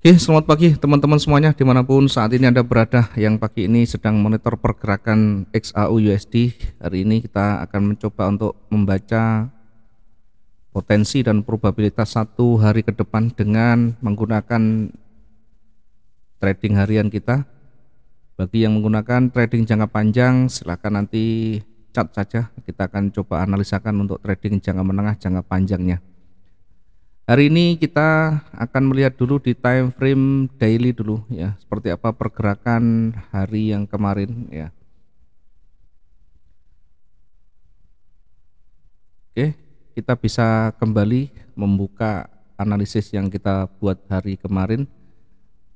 Oke, selamat pagi teman-teman semuanya dimanapun saat ini Anda berada. Yang pagi ini sedang monitor pergerakan XAU USD. Hari ini kita akan mencoba untuk membaca potensi dan probabilitas satu hari ke depan dengan menggunakan trading harian kita. Bagi yang menggunakan trading jangka panjang silahkan nanti cat saja, kita akan coba analisakan untuk trading jangka menengah jangka panjangnya. Hari ini kita akan melihat dulu di time frame daily dulu ya, seperti apa pergerakan hari yang kemarin ya. Oke, kita bisa kembali membuka analisis yang kita buat hari kemarin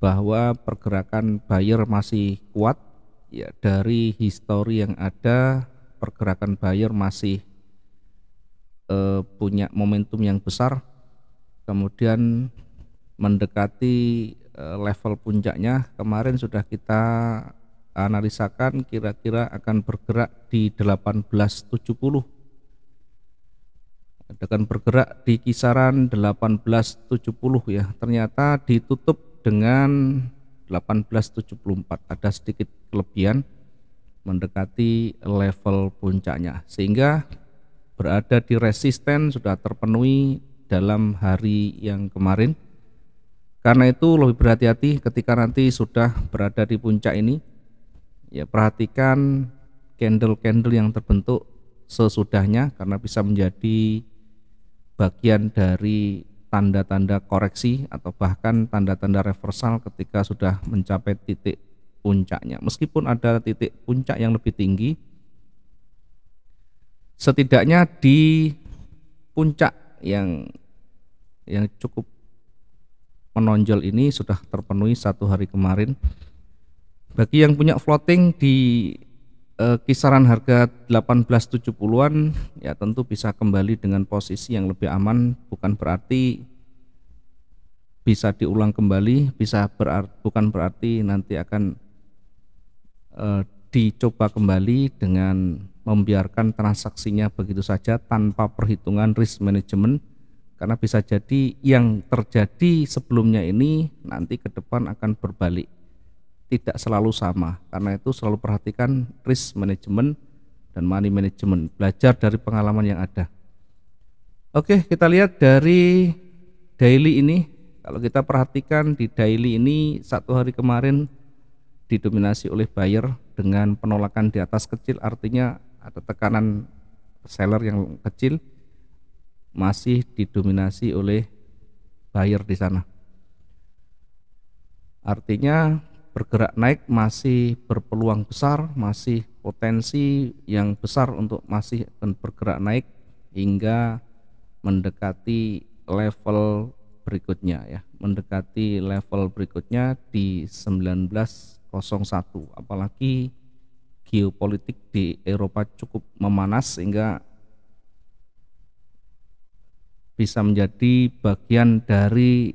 bahwa pergerakan buyer masih kuat ya, dari histori yang ada pergerakan buyer masih punya momentum yang besar. Kemudian mendekati level puncaknya kemarin sudah kita analisakan kira-kira akan bergerak di 1870, akan bergerak di kisaran 1870 ya, ternyata ditutup dengan 1874, ada sedikit kelebihan mendekati level puncaknya sehingga berada di resisten sudah terpenuhi dalam hari yang kemarin. Karena itu lebih berhati-hati ketika nanti sudah berada di puncak ini ya, perhatikan candle-candle yang terbentuk sesudahnya karena bisa menjadi bagian dari tanda-tanda koreksi atau bahkan tanda-tanda reversal ketika sudah mencapai titik puncaknya. Meskipun ada titik puncak yang lebih tinggi, setidaknya di puncak yang cukup menonjol ini sudah terpenuhi satu hari kemarin. Bagi yang punya floating di kisaran harga 1870-an ya, tentu bisa kembali dengan posisi yang lebih aman. Bukan berarti bisa diulang kembali, bukan berarti nanti akan dicoba kembali dengan membiarkan transaksinya begitu saja tanpa perhitungan risk management, karena bisa jadi yang terjadi sebelumnya ini nanti ke depan akan berbalik, tidak selalu sama. Karena itu selalu perhatikan risk management dan money management, belajar dari pengalaman yang ada. Oke, kita lihat dari daily ini. Kalau kita perhatikan di daily ini satu hari kemarin didominasi oleh buyer dengan penolakan di atas kecil, artinya ada tekanan seller yang kecil masih didominasi oleh buyer di sana. Artinya bergerak naik masih berpeluang besar, masih potensi yang besar untuk masih bergerak naik hingga mendekati level berikutnya ya, mendekati level berikutnya di 1901. Apalagi geopolitik di Eropa cukup memanas sehingga bisa menjadi bagian dari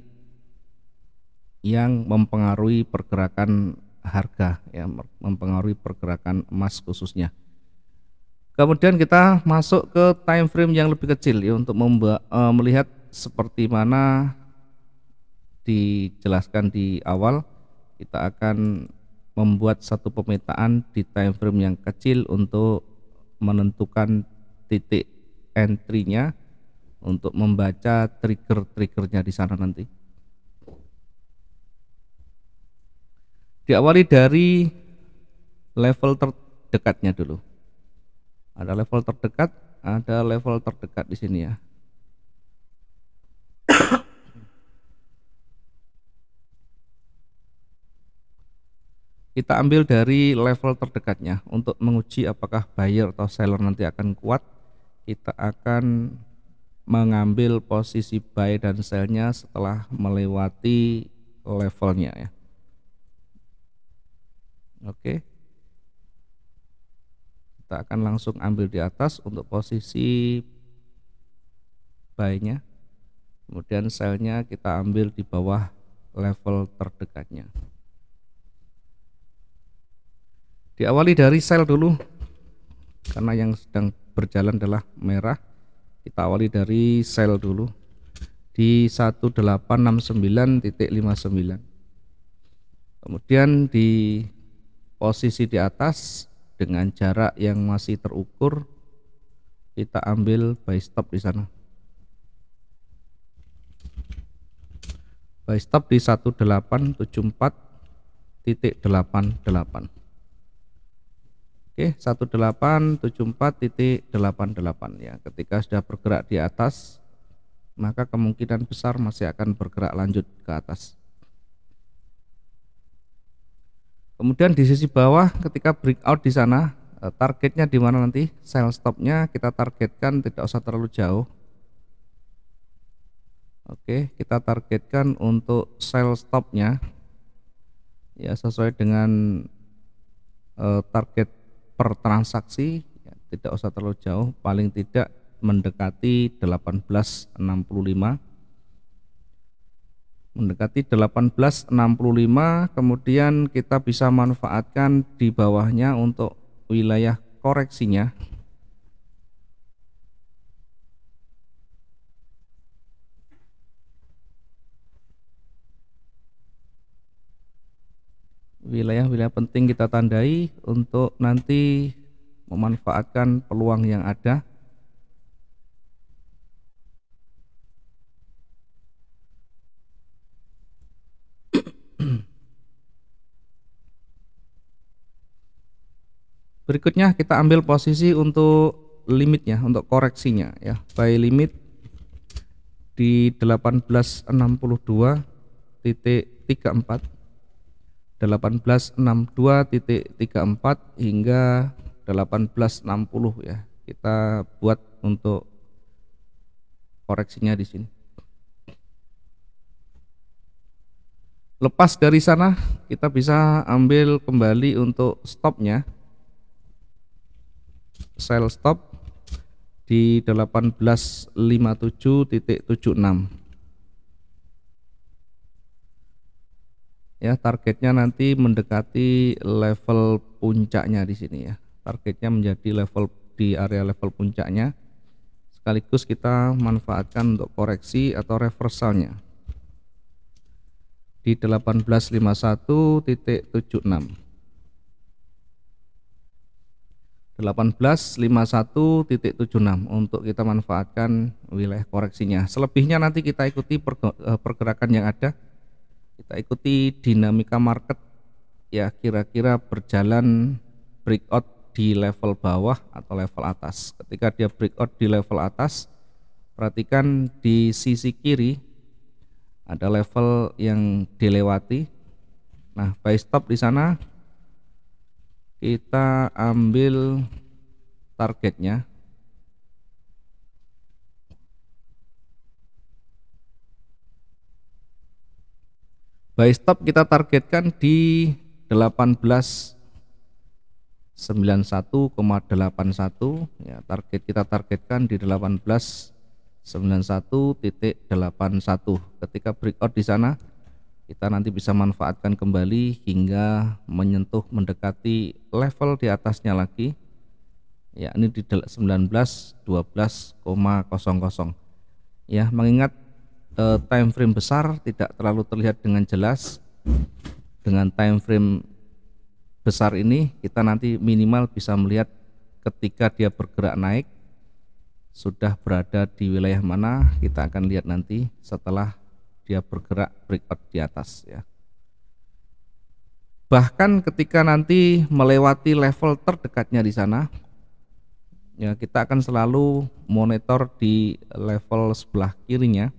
yang mempengaruhi pergerakan harga ya, mempengaruhi pergerakan emas khususnya. Kemudian kita masuk ke time frame yang lebih kecil ya, untuk melihat seperti mana dijelaskan di awal. Kita akan membuat satu pemetaan di time frame yang kecil untuk menentukan titik entry-nya, untuk membaca trigger-triggernya di sana nanti. Diawali dari level terdekatnya dulu. Ada level terdekat di sini ya. Kita ambil dari level terdekatnya untuk menguji apakah buyer atau seller nanti akan kuat. Kita akan mengambil posisi buy dan sellnya setelah melewati levelnya ya. Oke, kita akan langsung ambil di atas untuk posisi buy-nya, kemudian sellnya kita ambil di bawah level terdekatnya. Diawali dari sell dulu karena yang sedang berjalan adalah merah. Kita awali dari sell dulu. di 1869.59. Kemudian di posisi di atas dengan jarak yang masih terukur kita ambil buy stop di sana. Buy stop di 1874.88. Oke, 1874.88 ya. Ketika sudah bergerak di atas, maka kemungkinan besar masih akan bergerak lanjut ke atas. Kemudian di sisi bawah ketika breakout di sana, targetnya di mana nanti? Sell stopnya kita targetkan tidak usah terlalu jauh. Oke, kita targetkan untuk sell stopnya ya sesuai dengan target per transaksi ya, tidak usah terlalu jauh, paling tidak mendekati 1865. Mendekati 1865, kemudian kita bisa manfaatkan di bawahnya untuk wilayah koreksinya. Wilayah-wilayah penting kita tandai untuk nanti memanfaatkan peluang yang ada. Berikutnya kita ambil posisi untuk limitnya, untuk koreksinya ya. Buy limit di 1862.34, 1862.34 hingga 1860 ya. Kita buat untuk koreksinya di sini. Lepas dari sana kita bisa ambil kembali untuk stopnya. Sell stop di 1857.76 ya, targetnya nanti mendekati level puncaknya di sini ya, targetnya menjadi level di area level puncaknya, sekaligus kita manfaatkan untuk koreksi atau reversalnya di 1851.76. 1851.76 untuk kita manfaatkan wilayah koreksinya. Selebihnya nanti kita ikuti pergerakan yang ada, kita ikuti dinamika market ya, kira-kira berjalan breakout di level bawah atau level atas. Ketika dia breakout di level atas, perhatikan di sisi kiri ada level yang dilewati. Nah, buy stop di sana kita ambil targetnya buy stop kita targetkan di 1891,81 ya, target kita targetkan di 1891.81. ketika breakout di sana kita nanti bisa manfaatkan kembali hingga menyentuh mendekati level di atasnya lagi, yakni di 1912,00 ya. Mengingat time frame besar tidak terlalu terlihat dengan jelas, dengan time frame besar ini kita nanti minimal bisa melihat ketika dia bergerak naik sudah berada di wilayah mana. Kita akan lihat nanti setelah dia bergerak breakout di atas ya. Bahkan ketika nanti melewati level terdekatnya di sana ya, kita akan selalu monitor di level sebelah kirinya,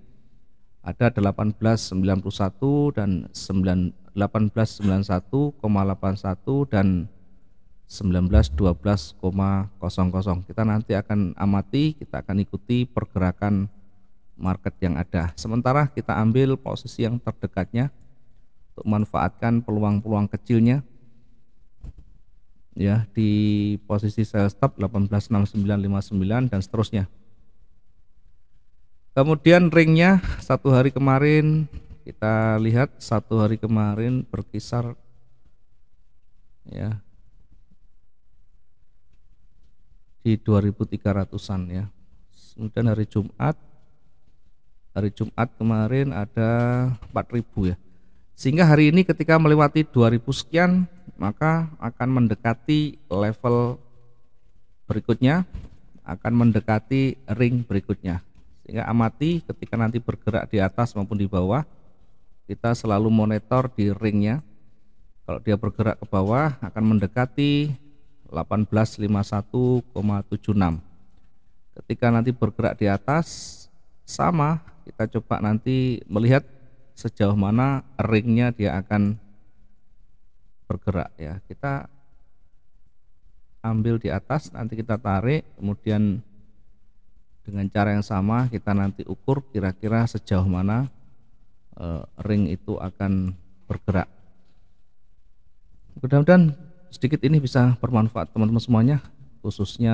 ada 1891 dan 1891,81 dan 1912,00. Kita nanti akan amati, kita akan ikuti pergerakan market yang ada. Sementara kita ambil posisi yang terdekatnya untuk manfaatkan peluang-peluang kecilnya ya, di posisi sell stop 1869.59 dan seterusnya. Kemudian ringnya satu hari kemarin kita lihat, satu hari kemarin berkisar ya di 2.300-an ya. Kemudian hari Jumat Hari Jumat kemarin ada 4.000 ya. Sehingga hari ini ketika melewati 2.000 sekian, maka akan mendekati level berikutnya, akan mendekati ring berikutnya. Sehingga amati ketika nanti bergerak di atas maupun di bawah, kita selalu monitor di ringnya. Kalau dia bergerak ke bawah akan mendekati 1851,76. Ketika nanti bergerak di atas sama, kita coba nanti melihat sejauh mana ringnya dia akan bergerak ya. Kita ambil di atas, nanti kita tarik, kemudian dengan cara yang sama kita nanti ukur kira-kira sejauh mana ring itu akan bergerak. Mudah-mudahan sedikit ini bisa bermanfaat teman-teman semuanya, khususnya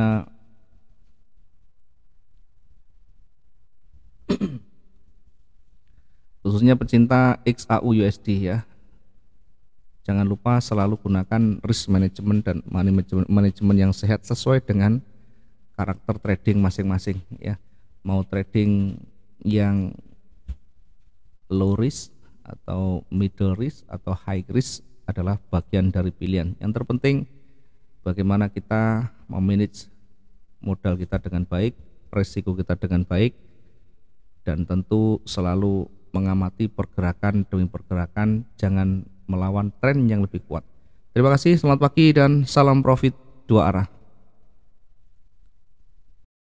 pecinta XAU USD ya. Jangan lupa selalu gunakan risk management dan money management yang sehat sesuai dengan karakter trading masing-masing ya. Mau trading yang low risk atau middle risk atau high risk adalah bagian dari pilihan. Yang terpenting bagaimana kita memanage modal kita dengan baik, risiko kita dengan baik, dan tentu selalu mengamati pergerakan demi pergerakan, jangan melawan tren yang lebih kuat. Terima kasih, selamat pagi dan salam profit dua arah.